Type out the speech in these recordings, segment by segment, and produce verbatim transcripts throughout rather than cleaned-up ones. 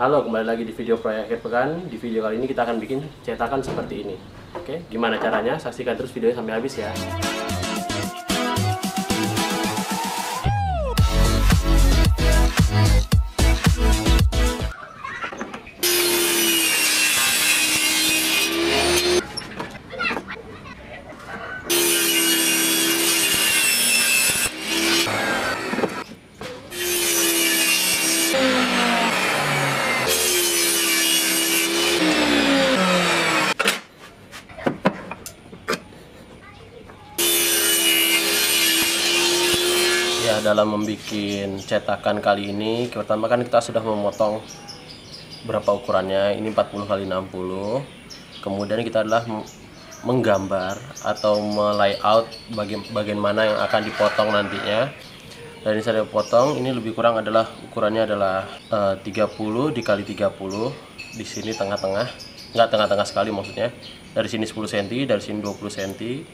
Halo, kembali lagi di video Proyek Akhir Pekan. Di video kali ini kita akan bikin cetakan seperti ini. Oke, gimana caranya? Saksikan terus videonya sampai habis ya. Dalam membuat cetakan kali ini, pertama kan kita sudah memotong berapa ukurannya, ini empat puluh kali enam puluh. Kemudian kita adalah menggambar atau melayout bagian, bagian mana yang akan dipotong nantinya. Dan ini saya potong, ini lebih kurang adalah ukurannya adalah uh, tiga puluh dikali tiga puluh. Di sini tengah-tengah, nggak tengah-tengah sekali maksudnya. Dari sini sepuluh sentimeter, dari sini dua puluh sentimeter.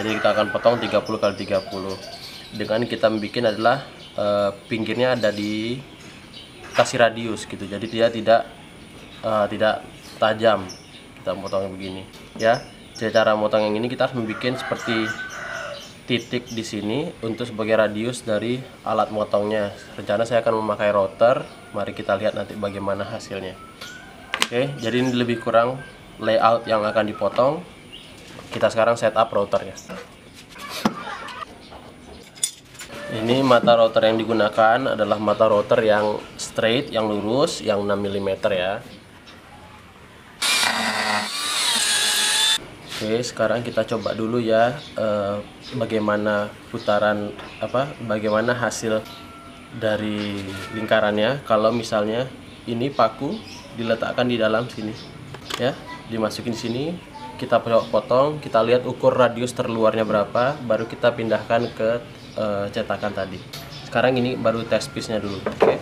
Jadi kita akan potong tiga puluh kali tiga puluh. Dengan kita membuat adalah e, pinggirnya ada di kasih radius gitu, jadi dia tidak e, tidak tajam. Kita potong begini ya. Jadi cara motong yang ini kita harus membuat seperti titik di sini untuk sebagai radius dari alat motongnya. Rencana saya akan memakai router, mari kita lihat nanti bagaimana hasilnya. Oke, jadi ini lebih kurang layout yang akan dipotong. Kita sekarang setup routernya. Ini mata router yang digunakan adalah mata router yang straight, yang lurus, yang enam milimeter ya. Oke, sekarang kita coba dulu ya eh, bagaimana putaran apa, bagaimana hasil dari lingkarannya. Kalau misalnya ini paku diletakkan di dalam sini, ya, dimasukin sini. Kita potong, kita lihat ukur radius terluarnya berapa, baru kita pindahkan ke cetakan tadi. Sekarang ini baru test piece-nya dulu. Oke.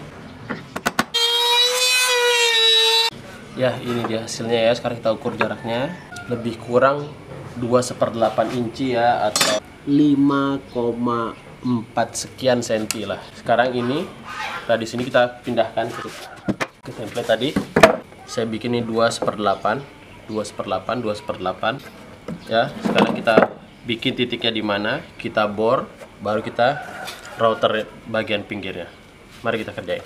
Ya, ini dia hasilnya ya. Sekarang kita ukur jaraknya. Lebih kurang dua seperempat inci ya, atau lima koma empat sekian senti lah. Sekarang ini dari sini kita pindahkan ke template tadi. Saya bikin ini dua seperempat, dua seperempat, dua seperempat. Ya, sekarang kita bikin titiknya di mana, kita bor, baru kita router bagian pinggirnya. Mari kita kerjain.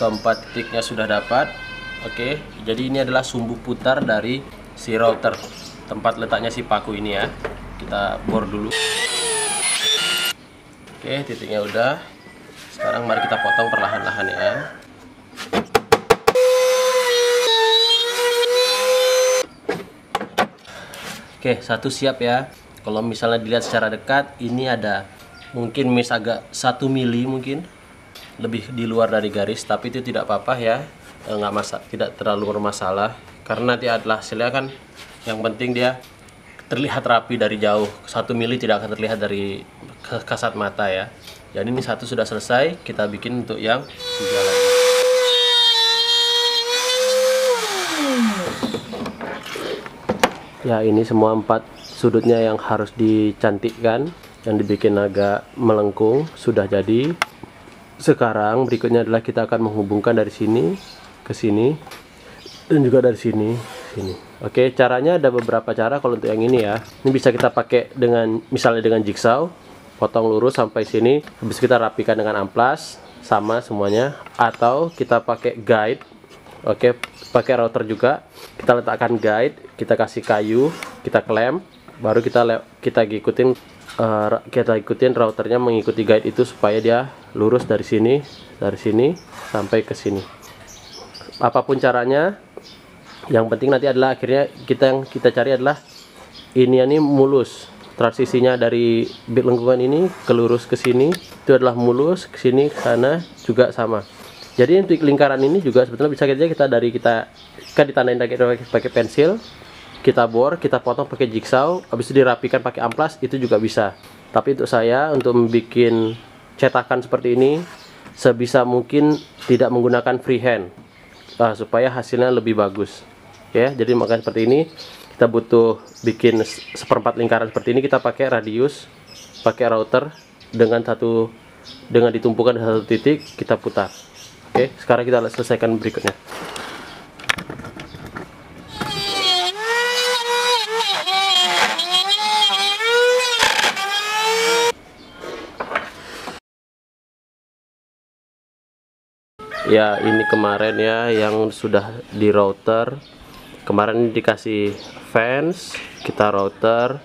Keempat titiknya sudah dapat. Oke, jadi ini adalah sumbu putar dari si router, tempat letaknya si paku ini ya. Kita bor dulu. Oke, titiknya udah. Sekarang mari kita potong perlahan-lahan ya. Oke, satu siap ya. Kalau misalnya dilihat secara dekat, ini ada mungkin miss agak satu mili, mungkin lebih di luar dari garis, tapi itu tidak apa-apa ya. E, nggak masalah, tidak terlalu bermasalah karena nanti adalah hasilnya kan yang penting dia terlihat rapi dari jauh. satu mili tidak akan terlihat dari kasat mata ya. Jadi ini satu sudah selesai, kita bikin untuk yang tiga lagi. Ya, ini semua empat sudutnya yang harus dicantikkan, yang dibikin agak melengkung, sudah jadi. Sekarang berikutnya adalah kita akan menghubungkan dari sini ke sini dan juga dari sini sini. Oke, caranya ada beberapa cara. Kalau untuk yang ini ya, ini bisa kita pakai dengan misalnya dengan jigsaw, potong lurus sampai sini, habis kita rapikan dengan amplas sama semuanya, atau kita pakai guide. Oke, pakai router juga. Kita letakkan guide, kita kasih kayu, kita klem, baru kita kita ikutin uh, kita ikutin routernya mengikuti guide itu supaya dia lurus dari sini, dari sini sampai ke sini. Apapun caranya, yang penting nanti adalah akhirnya kita yang kita cari adalah ini ini mulus. Transisinya dari bit lengkungan ini ke lurus ke sini itu adalah mulus, ke sini ke sana juga sama. Jadi untuk lingkaran ini juga sebetulnya bisa saja kita dari kita kan ditandain pakai, pakai pensil, kita bor, kita potong pakai jigsaw, habis itu dirapikan pakai amplas, itu juga bisa. Tapi untuk saya untuk membuat cetakan seperti ini sebisa mungkin tidak menggunakan freehand uh, supaya hasilnya lebih bagus. Ya, jadi makanya seperti ini kita butuh bikin seperempat lingkaran seperti ini, kita pakai radius, pakai router, dengan satu dengan ditumpukan di satu titik, kita putar. Oke, sekarang kita selesaikan berikutnya. Ya, ini kemarin ya yang sudah di router. Kemarin dikasih fans, kita router,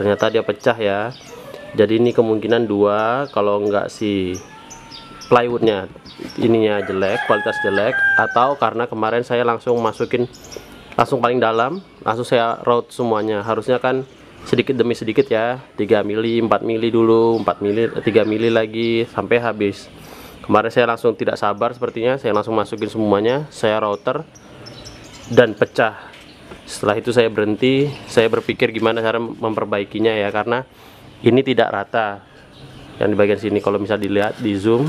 ternyata dia pecah ya. Jadi ini kemungkinan dua, kalau enggak si plywoodnya ininya jelek, kualitas jelek, atau karena kemarin saya langsung masukin langsung paling dalam, langsung saya route semuanya. Harusnya kan sedikit demi sedikit ya, tiga mili, empat mili dulu, empat mili, tiga mili lagi sampai habis. Kemarin saya langsung tidak sabar sepertinya, saya langsung masukin semuanya, saya router dan pecah. Setelah itu saya berhenti, saya berpikir gimana cara memperbaikinya ya, karena ini tidak rata yang di bagian sini. Kalau misalnya dilihat di zoom,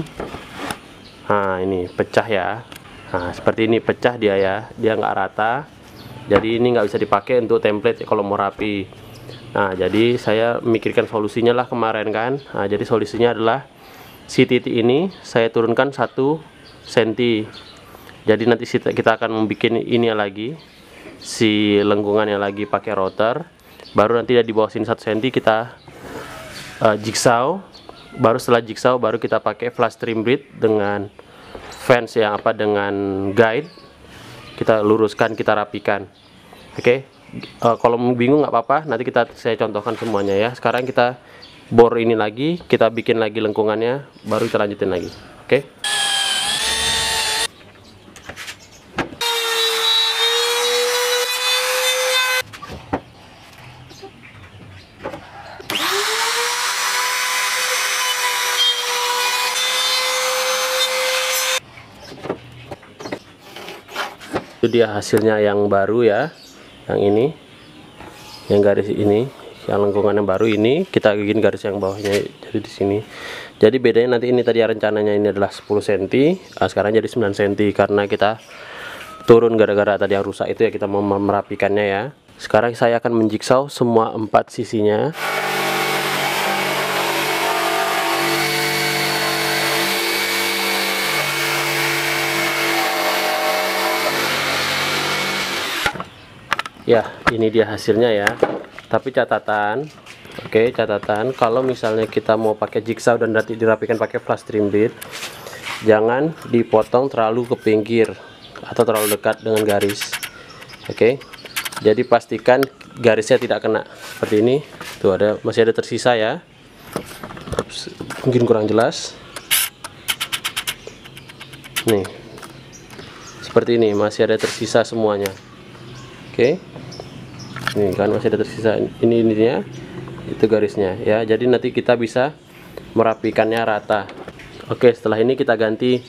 nah ini pecah ya, nah seperti ini pecah dia ya, dia nggak rata, jadi ini nggak bisa dipakai untuk template kalau mau rapi. Nah jadi saya memikirkan solusinya lah kemarin kan. Nah jadi solusinya adalah si titik ini saya turunkan satu senti. Jadi nanti kita akan membuat ini lagi, si lengkungannya lagi pakai router. Baru nanti di bawah sini satu senti kita uh, jigsaw. Baru setelah jigsaw baru kita pakai flash trim bridge dengan fence yang apa dengan guide. Kita luruskan, kita rapikan. Oke. Okay? Uh, kalau bingung nggak apa-apa, nanti kita saya contohkan semuanya ya. Sekarang kita bor ini lagi, kita bikin lagi lengkungannya, baru kita lanjutin lagi. Oke. Okay? Itu dia hasilnya yang baru ya, yang ini, yang garis ini, yang lengkungan yang baru ini kita bikin garis yang bawahnya jadi di sini. Jadi bedanya nanti ini tadi rencananya ini adalah sepuluh senti, sekarang jadi sembilan senti karena kita turun gara-gara tadi yang rusak itu ya, kita mau merapikannya ya. Sekarang saya akan menjigsaw semua empat sisinya. Ya, ini dia hasilnya ya. Tapi catatan, oke, okay, catatan, kalau misalnya kita mau pakai jigsaw dan nanti dirapikan pakai flash trim bit, jangan dipotong terlalu ke pinggir atau terlalu dekat dengan garis. Oke. Okay? Jadi pastikan garisnya tidak kena. Seperti ini. Tuh ada masih ada tersisa ya. Ups, mungkin kurang jelas. Nih. Seperti ini, masih ada tersisa semuanya. Oke. Okay. Ini kan masih ada tersisa ini ininya, itu garisnya ya. Jadi nanti kita bisa merapikannya rata. Oke, setelah ini kita ganti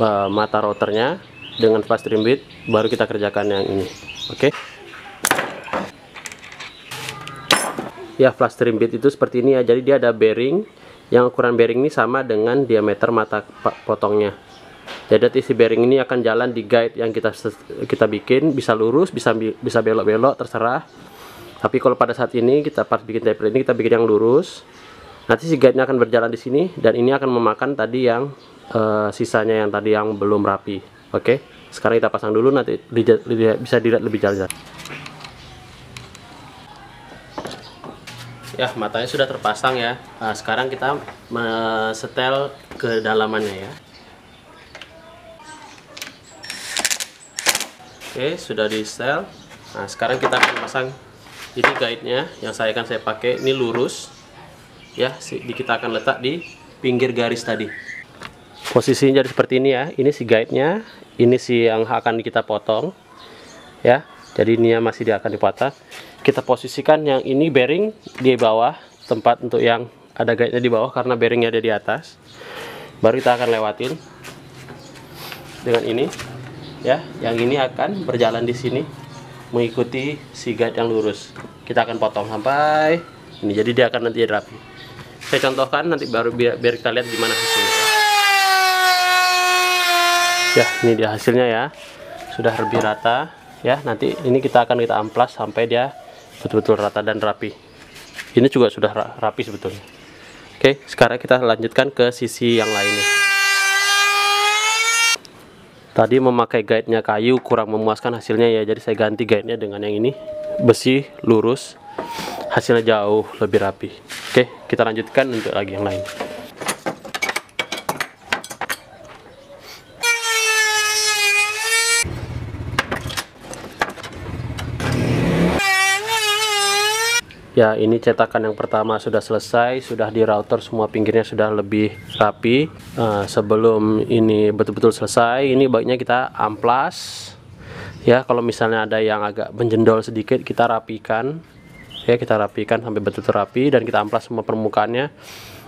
uh, mata routernya dengan flash trim bit, baru kita kerjakan yang ini. Oke. Ya, flash trim bit itu seperti ini ya. Jadi dia ada bearing, yang ukuran bearing ini sama dengan diameter mata potongnya. Jadi si bearing ini akan jalan di guide yang kita kita bikin, bisa lurus, bisa bisa belok-belok, terserah. Tapi kalau pada saat ini kita pas bikin template ini kita bikin yang lurus. Nanti si guide-nya akan berjalan di sini dan ini akan memakan tadi yang uh, sisanya yang tadi yang belum rapi. Oke. Sekarang kita pasang dulu, nanti di, di, bisa dilihat lebih jelas. Ya, matanya sudah terpasang ya. Nah, sekarang kita setel kedalamannya ya. Oke, sudah di setel. Nah sekarang kita akan pasang ini guide-nya yang saya akan saya pakai ini lurus ya, kita akan letak di pinggir garis tadi. Posisinya jadi seperti ini ya, ini si guide-nya, ini si yang akan kita potong ya. Jadi ini masih dia akan dipotong, kita posisikan yang ini bearing di bawah tempat untuk yang ada guide-nya di bawah karena bearingnya ada di atas. Baru kita akan lewatin dengan ini ya, yang ini akan berjalan di sini mengikuti si guide yang lurus. Kita akan potong sampai ini, jadi dia akan nanti rapi. Saya contohkan nanti baru biar, biar kita lihat gimana hasilnya. Ya, ini dia hasilnya ya. Sudah lebih rata ya. Nanti ini kita akan kita amplas sampai dia betul-betul rata dan rapi. Ini juga sudah rapi sebetulnya. Oke, sekarang kita lanjutkan ke sisi yang lainnya. Tadi memakai guide-nya kayu kurang memuaskan hasilnya ya, jadi saya ganti guide-nya dengan yang ini, besi lurus, hasilnya jauh lebih rapi. Oke, kita lanjutkan untuk lagi yang lain. Ya, ini cetakan yang pertama sudah selesai, sudah di router, semua pinggirnya sudah lebih rapi. Nah, sebelum ini betul-betul selesai, ini baiknya kita amplas. Ya, kalau misalnya ada yang agak menjendol sedikit, kita rapikan. Ya, kita rapikan sampai betul-betul rapi dan kita amplas semua permukaannya.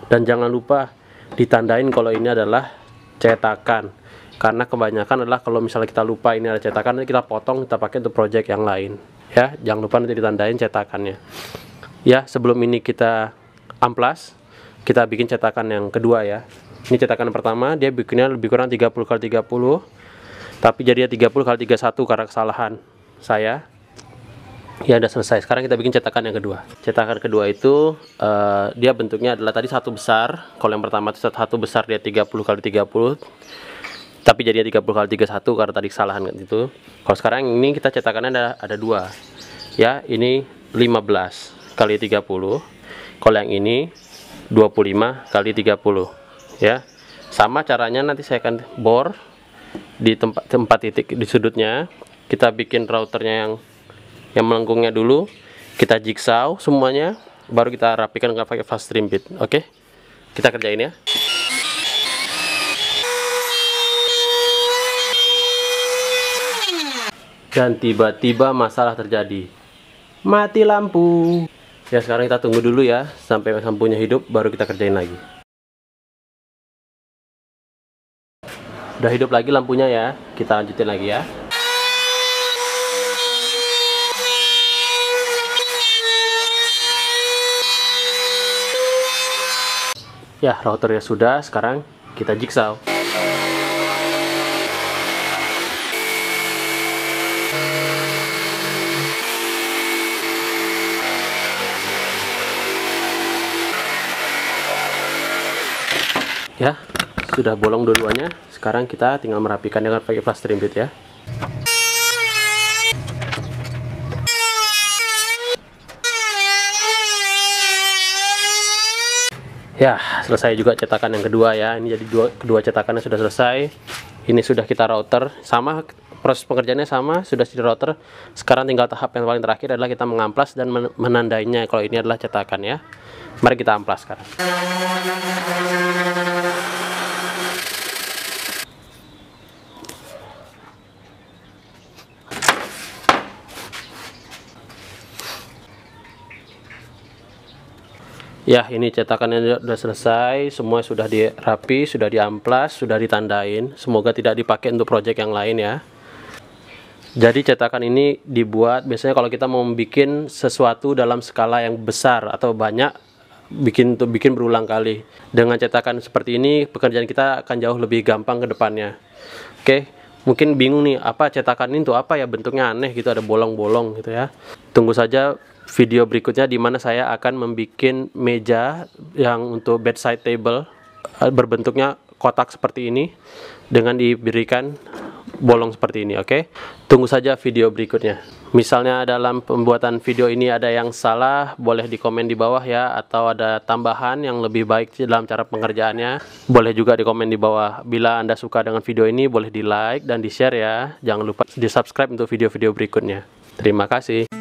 Dan jangan lupa ditandain kalau ini adalah cetakan. Karena kebanyakan adalah kalau misalnya kita lupa ini ada cetakan, kita potong, kita pakai untuk project yang lain. Ya, jangan lupa nanti ditandain cetakannya. Ya, sebelum ini kita amplas, kita bikin cetakan yang kedua ya. Ini cetakan pertama, dia bikinnya lebih kurang tiga puluh kali tiga puluh. Tapi jadinya tiga puluh kali tiga puluh satu karena kesalahan saya. Ya, udah selesai. Sekarang kita bikin cetakan yang kedua. Cetakan kedua itu uh, dia bentuknya adalah tadi satu besar. Kalau yang pertama itu satu besar dia tiga puluh kali tiga puluh. Tapi jadinya tiga puluh kali tiga puluh satu karena tadi kesalahan kan itu. Kalau sekarang ini kita cetakannya ada ada dua. Ya, ini lima belas kali tiga puluh, kalau yang ini dua puluh lima kali tiga puluh ya. Sama caranya nanti saya akan bor di tempat tempat titik di sudutnya, kita bikin routernya yang yang melengkungnya dulu, kita jigsaw semuanya, baru kita rapikan dengan pakai fast trim bit. Oke, kita kerjain ya. Dan tiba-tiba masalah terjadi. Mati lampu. Ya, sekarang kita tunggu dulu ya sampai lampunya hidup, baru kita kerjain lagi. Udah hidup lagi lampunya ya, kita lanjutin lagi ya. Ya, routernya sudah, sekarang kita jigsaw. Ya, sudah bolong dua-duanya. Sekarang kita tinggal merapikan dengan pakai flash trim bit ya. Ya, selesai juga cetakan yang kedua ya. Ini jadi dua, kedua cetakannya sudah selesai. Ini sudah kita router. Sama, proses pengerjaannya sama, sudah di router. Sekarang tinggal tahap yang paling terakhir adalah kita mengamplas dan men menandainya. Kalau ini adalah cetakan ya. Mari kita amplas sekarang. Ya, ini cetakannya sudah selesai, semua sudah dirapi, sudah diamplas, sudah ditandain. Semoga tidak dipakai untuk proyek yang lain ya. Jadi cetakan ini dibuat biasanya kalau kita mau bikin sesuatu dalam skala yang besar atau banyak, bikin untuk bikin berulang kali. Dengan cetakan seperti ini pekerjaan kita akan jauh lebih gampang ke depannya. Oke, mungkin bingung nih apa cetakan ini untuk apa ya, bentuknya aneh gitu, ada bolong-bolong gitu ya. Tunggu saja video berikutnya di mana saya akan membuat meja yang untuk bedside table berbentuknya kotak seperti ini dengan diberikan bolong seperti ini. Oke, tunggu saja video berikutnya. Misalnya dalam pembuatan video ini ada yang salah, boleh dikomen di bawah ya, atau ada tambahan yang lebih baik dalam cara pengerjaannya, boleh juga dikomen di bawah. Bila Anda suka dengan video ini, boleh di like dan di share ya. Jangan lupa di subscribe untuk video-video berikutnya. Terima kasih.